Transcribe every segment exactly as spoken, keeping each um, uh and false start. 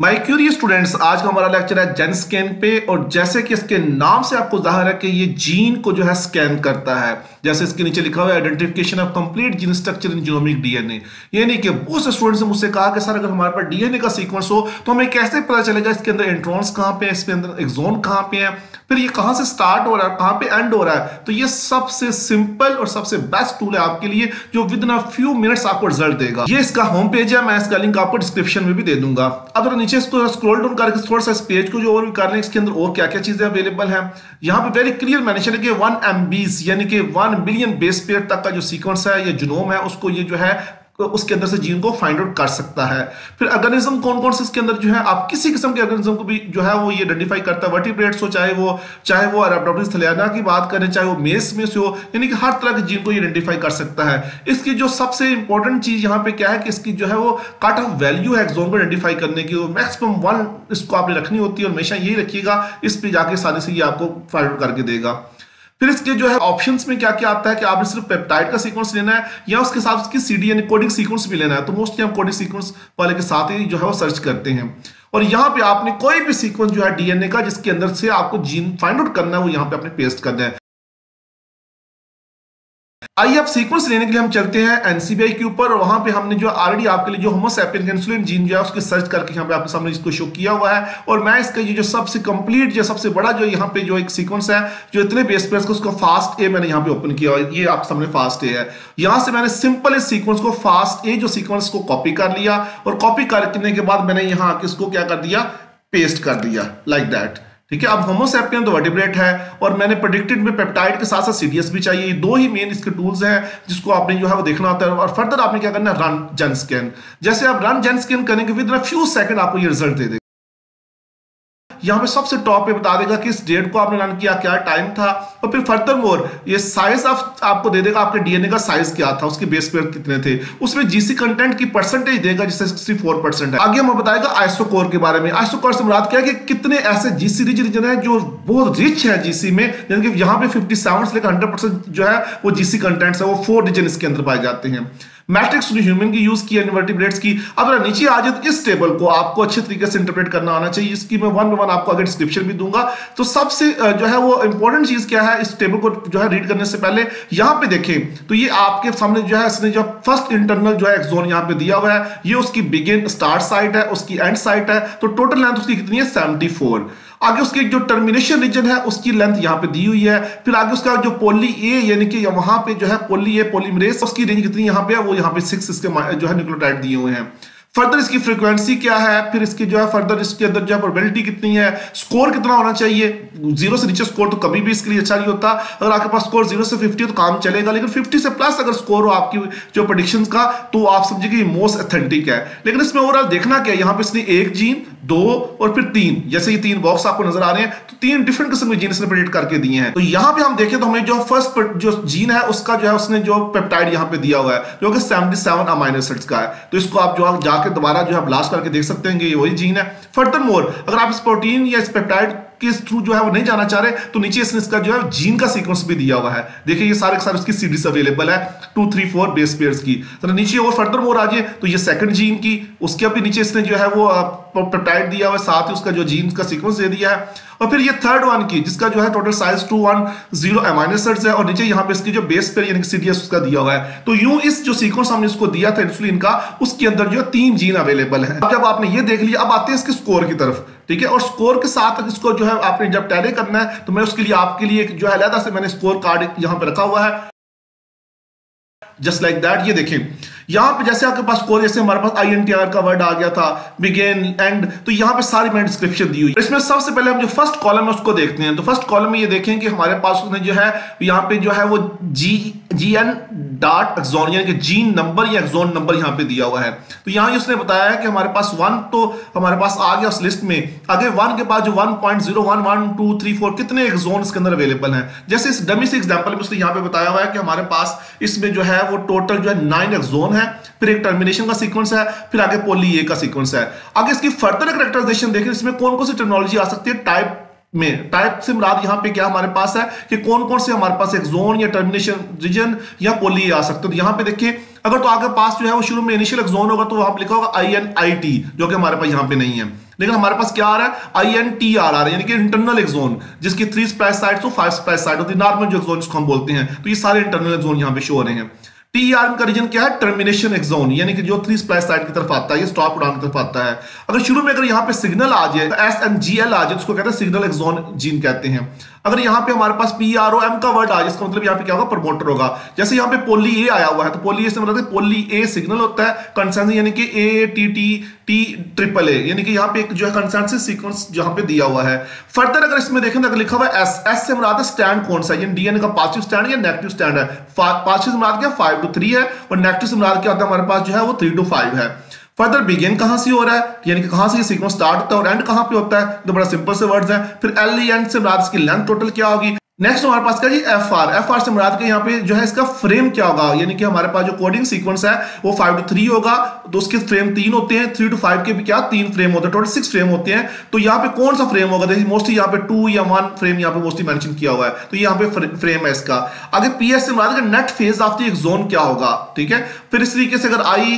My curious students, आज का हमारा लेक्चर है जेनस्कैन पे। और जैसे कि इसके नाम से आपको जाहिर है कि ये जीन को जो है स्कैन करता है, जैसे इसके नीचे लिखा हुआ है identification of complete gene structure in genomic DNA. यानी कि उस स्टूडेंट ने मुझसे कहा कि सर अगर हमारे पास डीएनए का सीक्वेंस हो तो हमें कैसे पता चलेगा इसके अंदर इंट्रॉन्स कहाँ पे है, इसके अंदर एक्सॉन कहाँ पे है, फिर ये कहाँ से स्टार्ट हो रहा है, कहाँ पे एंड हो रहा है। तो ये सबसे सिंपल और सबसे बेस्ट टूल है आपके लिए जो within a few minutes आपको रिजल्ट देगा। ये इसका होम पेज है, मैं इसका लिंक आपको डिस्क्रिप्शन में भी दे दूंगा। अब नीचे इसको स्क्रॉल डाउन करके थोड़ा सा इस पेज को जो और भी कर लें, इसके अंदर और क्या क्या चीजें अवेलेबल हैं। यहाँ पे वेरी क्लियर मेंशन है कि वन एम बीज़ यानी कि वन बिलियन बेस पेयर तक का जो सीक्वेंस है, ये जीनोम है, उसको ये जो है उसके अंदर से जीन को फाइंड आउट कर सकता है। फिर ऑर्गेनिज्म कौन कौन से इसके अंदर जो है, आप किसी किस्म के ऑर्गेनिज्म को भी जो है वो ये आइडेंटिफाई करता है। वर्टिब्रेट्स हो, चाहे वो चाहे वो अरबडोप्टिस थलियाना की बात करें, चाहे वो मेस में से हो, यानी कि हर तरह के जीन को ये आइडेंटिफाई कर सकता है। इसकी जो सबसे इंपॉर्टेंट चीज यहाँ पे क्या है कि इसकी जो है वो कट ऑफ वैल्यू है एक्सॉन को आइडेंटिफाई करने की, वो मैक्सिमम वन इसको आपने रखनी होती है और हमेशा यही रखिएगा। इस पर जाके सारी से ये आपको फाइंड आउट करके देगा। फिर इसके जो है ऑप्शंस में क्या क्या आता है कि आपने सिर्फ पेप्टाइड का सीक्वेंस लेना है या उसके साथ उसकी सीडी यानी कोडिंग सीक्वेंस भी लेना है। तो मोस्टली हम कोडिंग सीक्वेंस वाले के साथ ही जो है वो सर्च करते हैं। और यहाँ पे आपने कोई भी सीक्वेंस जो है डीएनए का जिसके अंदर से आपको जीन फाइंड आउट करना है वो यहाँ पे आपने पेस्ट करना है। आइए आप सीक्वेंस लेने के लिए हम चलते हैं एनसीबीआई के ऊपर। वहां पे हमने जो ऑलरेडी आपके लिए जो होमो सैपियंस इंसुलिन जीन जो है उसके सर्च करके यहाँ पे आपके सामने इसको शो किया हुआ है। और मैं इसका ये जो सबसे कंप्लीट या सबसे बड़ा जो यहाँ पे जो एक सीक्वेंस है जो इतने बेस पेयर्स का, उसको फास्ट ए मैंने यहाँ पे ओपन किया, ये आपके सामने फास्ट ए है। यहाँ से मैंने सिंपल इस सीक्वेंस को फास्ट ए जो सीक्वेंस को कॉपी कर लिया और कॉपी करने के बाद मैंने यहाँ आके इसको क्या कर दिया, पेस्ट कर दिया, लाइक दैट। ठीक है, अब होमो सैपियन तो वर्टिब्रेट है और मैंने प्रेडिक्टेड में पेप्टाइड के साथ साथ सीडीएस भी चाहिए। दो ही मेन इसके टूल्स हैं जिसको आपने जो है वो देखना होता है। और फर्दर आपने क्या करना है, रन जेनस्कैन। जैसे आप रन जेनस्कैन करेंगे within a few second आपको ये रिजल्ट दे देगा। यहाँ पे सबसे टॉप पे बता देगा कि इस डेट को आपने रन किया, क्या टाइम था, और फिर फर्दर मोर ये साइज आप, आपको दे देगा आपके डीएनए का साइज क्या था, उसके बेस पेयर कितने थे, उसमें जीसी कंटेंट की परसेंटेज देगा जिससे सिक्सटी फोर परसेंट है। आगे हमें बताएगा आइसोकोर के बारे में। आइसोकोर से मुराद क्या है कि कितने ऐसे जीसी रिच रीजन है जो बहुत रिच है जीसी में, यानी कि यहाँ पे फिफ्टी सेवन से लेकर हंड्रेड परसेंट जो है वो जीसी कंटेंट्स है, वो फोर रीजन इसके अंदर पाए जाते हैं। मैट्रिक्स ने ह्यूमन की यूज की, इनवर्टिब्रेट्स की। अब नीचे आ जाए इस टेबल को आपको अच्छे तरीके से इंटरप्रेट करना आना चाहिए। इसकी मैं वन वन आपको आगे डिस्क्रिप्शन भी दूंगा। तो सबसे जो है वो इंपॉर्टेंट चीज क्या है, इस टेबल को जो है रीड करने से पहले यहाँ पे देखें तो ये आपके सामने जो है इसने जो फर्स्ट इंटरनल जो है एक्सॉन यहाँ पे दिया हुआ है, ये उसकी बिगिन स्टार्ट साइट है, उसकी एंड साइट है। तो टोटल लेंथ उसकी कितनी है, सेवेंटी फोर। आगे उसके जो टर्मिनेशन रीजन है उसकी लेंथ यहाँ पे दी हुई है। फिर आगे उसका जो पोली ए यानी कि वहां पे जो है पोली ए पोलीमरेज उसकी रेंज कितनी यहाँ पे है, वो यहाँ पे सिक्स इसके जो है न्यूक्लियोटाइड दिए हुए हैं। फर्दर इसकी फ्रीक्वेंसी क्या है, फिर इसकी जो है फर्दर इसके अंदर जो है प्रोबेबिलिटी कितनी है, स्कोर कितना होना चाहिए। जीरो से नीचे स्कोर तो कभी भी इसके लिए अच्छा नहीं होता। अगर आपके पास स्कोर जीरो से फिफ्टी तो काम चलेगा, लेकिन फिफ्टी से प्लस अगर स्कोर हो आपकी जो प्रेडिक्शंस का तो आप समझिए कि मोस्ट ऑथेंटिक है। लेकिन इसमें ओवरऑल देखना क्या है, यहाँ पे इसने एक जीन, दो और फिर तीन, जैसे ये तीन बॉक्स आपको नजर आ रहे हैं, तो तीन डिफरेंट किस्म के जीन इसने प्रेडिक्ट करके दिए हैं। तो यहाँ पे हम देखें तो हमें जो फर्स्ट जो जीन है उसका जो है उसने जो पेप्टाइड यहाँ पे दिया हुआ है जो कि सेवेंटी सेवन अमाइनो एसिड्स का है। तो इसको आप जो है जाकर दोबारा जो है ब्लास्ट करके देख सकते हैं कि ये वही जीन है। फर्दरमोर अगर आप इस प्रोटीन या इस पेप्टाइड के थ्रू जो है वो नहीं जाना चाह रहे तो नीचे इसने इसका जो है जीन का सीक्वेंस भी दिया हुआ है। देखिए ये सारे के सारे उसकी सीरीज अवेलेबल है, two three four base pairs की। तो नीचे और फर्दर मोर आ जाए तो ये सेकंड जीन की, उसके भी नीचे इसने जो है वो पेप्टाइड दिया हुआ है, साथ ही उसका जो जीन का सीक्वेंस दे दिया है। और फिर ये थर्ड वन की जिसका जो है total size two one zero amino acids है, और नीचे यहाँ पे इसकी जो बेस पेयर यानी सीडीएस उसका दिया हुआ है। तो यूं इस जो सीक्वेंस हमने इसको दिया था इंसुलिन का, उसके अंदर जो तीन जीन अवेलेबल है। जब आपने ये देख लिया, अब आते हैं इसके स्कोर की तरफ। ठीक है, और स्कोर के साथ इसको जो है आपने जब टैली करना है तो मैं उसके लिए आपके लिए जो है अलग से मैंने स्कोर कार्ड यहाँ पे रखा हुआ है, जस्ट लाइक दैट। ये देखें यहाँ पे जैसे आपके पास स्कोर, जैसे हमारे पास आई एन टी आर का वर्ड आ गया था, बिगेन एंड, तो यहाँ पे सारी मैंने डिस्क्रिप्शन दी हुई है। इसमें सबसे पहले हम जो फर्स्ट कॉलम है उसको देखते हैं। तो फर्स्ट कॉलम में ये देखें कि हमारे पास उसने जो है यहाँ पे जो है वो G G N dot exon यानी कि जीन नंबर या एक्सॉन नंबर यहाँ पे दिया हुआ है। तो यहाँ ये उसने बताया है कि हमारे पास वन तो हमारे पास आ गया उस लिस्ट में, आगे वन के पास जो one point zero one one two three four कितने एक्सॉन इसके अंदर अवेलेबल हैं। जैसे इस डमी से एग्जाम्पल में उसने यहाँ पे बताया हुआ है कि हमारे पास इसमें जो है वो टोटल जो है नाइन एक्सॉन है, फिर एक टर्मिनेशन का सीक्वेंस है, फिर आगे पोली ए का सीक्वेंस है। आगे इसकी फर्दर कैरेक्टराइजेशन देखें, इसमें कौन कौन सी टर्मिनोलॉजी आ सकती है टाइप में। टाइप से मुराद यहाँ पे क्या हमारे पास है कि कौन कौन से हमारे पास एक्सॉन या टर्मिनेशन रीजन या पोली आ सकते हैं। तो यहाँ पे देखिए अगर तो आगे पास जो है वो शुरू में इनिशियल एक्सॉन होगा तो वहां पर लिखा होगा आई एन आई टी, जो कि हमारे पास यहाँ पे नहीं है। लेकिन हमारे पास क्या आ रहा है, आई एन टी आर आ रहा है, यानी कि इंटरनल एक्सोन, जिसकी थ्री स्प्लैश साइट्स और फाइव स्प्लैश साइट होती है, नॉर्मल जो एक्सोन जिसको हम बोलते हैं, तो ये सारे इंटरनल एक्सोन यहाँ पे शो हो रहे हैं। टी आर का रीजन क्या है, टर्मिनेशन एक्सोन, यानी कि जो थ्री स्प्लैश साइट की तरफ आता है, ये स्टॉप डाउन की तरफ आता है। अगर शुरू में अगर यहाँ पे सिग्नल आ जाए, एस एन जी एल आ जाए, उसको कहते हैं सिग्नल एक्सोन जीन कहते हैं। अगर यहाँ पे हमारे पास पी आर ओ एम का वर्ड आ जाए, इसका मतलब यहाँ पे क्या होगा, प्रमोटर होगा। जैसे यहाँ पे पोली ए आया हुआ है, तो पोली ए से मतलब पोली ए सिग्नल होता है, कंसेंसस यानी कि A T T T triple A, यानी कि यहाँ पे एक जो है कंसेंसस सीक्वेंस यहाँ पे दिया हुआ है। फर्दर अगर इसमें देखें तो अगर लिखा हुआ है एस, एस से मुराद है स्टैंड कौन सा, यानी डीएनए का पॉजिटिव स्टैंड या नेगेटिव स्टैंड है। पॉजिटिव से मुराद क्या, फाइव टू थ्री है, और नेगेटिव से मुराद क्या होता है हमारे पास जो है वो थ्री टू फाइव है। फर्दर बिगिन कहां से हो रहा है, यानी कि कहां से ये सीक्वेंस स्टार्ट होता है, और एंड कहां पे होता है, तो बड़ा सिंपल से वर्ड्स हैं। फिर एल ई एंड से मुराद इसकी लेंथ टोटल क्या होगी। नेक्स्ट हमारे पास क्या जी, एफ आर, एफ आर से मुराद के यहाँ पे जो है इसका फ्रेम क्या होगा, यानी कि हमारे पास जो कोडिंग सीक्वेंस है वो फाइव टू थ्री होगा, तो उसके फ्रेम तीन होते हैं, थ्री टू फाइव के भी क्या तीन फ्रेम होते हैं, टोटल सिक्स फ्रेम होते हैं। तो यहाँ पे कौन सा फ्रेम होगा, देखिए मोस्टली यहाँ पे टू या वन फ्रेम यहाँ पे मोस्टली मेंशन किया हुआ है, तो यहाँ पे फ्रेम है इसका। अगर पी एस से मुराद का net phase of the exon क्या होगा, ठीक है। फिर इस तरीके से अगर आई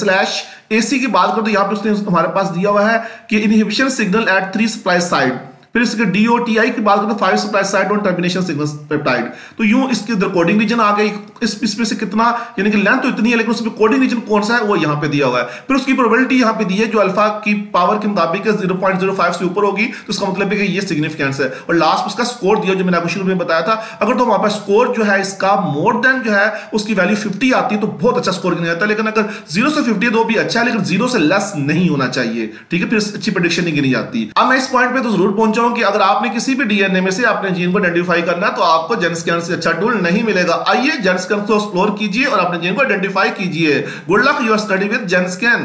स्लैश एसी की बात करें तो यहाँ पे उसने हमारे पास दिया हुआ है कि inhibition signal at three supply side. फिर इसके डीओटीआई की बात करें तो फाइव सप्लाई साइड और टर्मिनेशन सिग्नल पेप्टाइड। तो यूं इसके कोडिंग रीजन आ गई, इस इसमें से कितना, यानी कि लेंथ तो इतनी है, लेकिन उसमें कोडिंग रीजन कौन सा है वो यहाँ पे दिया हुआ है। फिर उसकी प्रोबेबिलिटी यहाँ पे दी है जो अल्फा की पावर के मुताबिक जीरो पॉइंट जीरो फाइव से ऊपर होगी, तो उसका मतलब है कि ये सिग्निफिकेंस है। और लास्ट उसका स्कोर दिया जो मैंने आपको शुरू में बताया था, अगर तो वहाँ पर स्कोर जो है इसका मोर देन जो है उसकी वैल्यू फिफ्टी आती है तो बहुत अच्छा स्कोर गिना जाता है, लेकिन अगर जीरो से फिफ्टी तो भी अच्छा है, लेकिन जीरो से लेस नहीं होना चाहिए, ठीक है, फिर अच्छी प्रेडिक्शन नहीं गिनी जाती। अब मैं इस पॉइंट पर तो जरूर पहुंचा कि अगर आपने किसी भी डीएनए में से अपने जीन को आइडेंटिफाई करना है तो आपको जेनस्कैन से अच्छा टूल नहीं मिलेगा। आइए जेनस्कैन को एक्सप्लोर कीजिए और अपने जीन को आइडेंटिफाई कीजिए। Good luck your study with जेनस्कैन।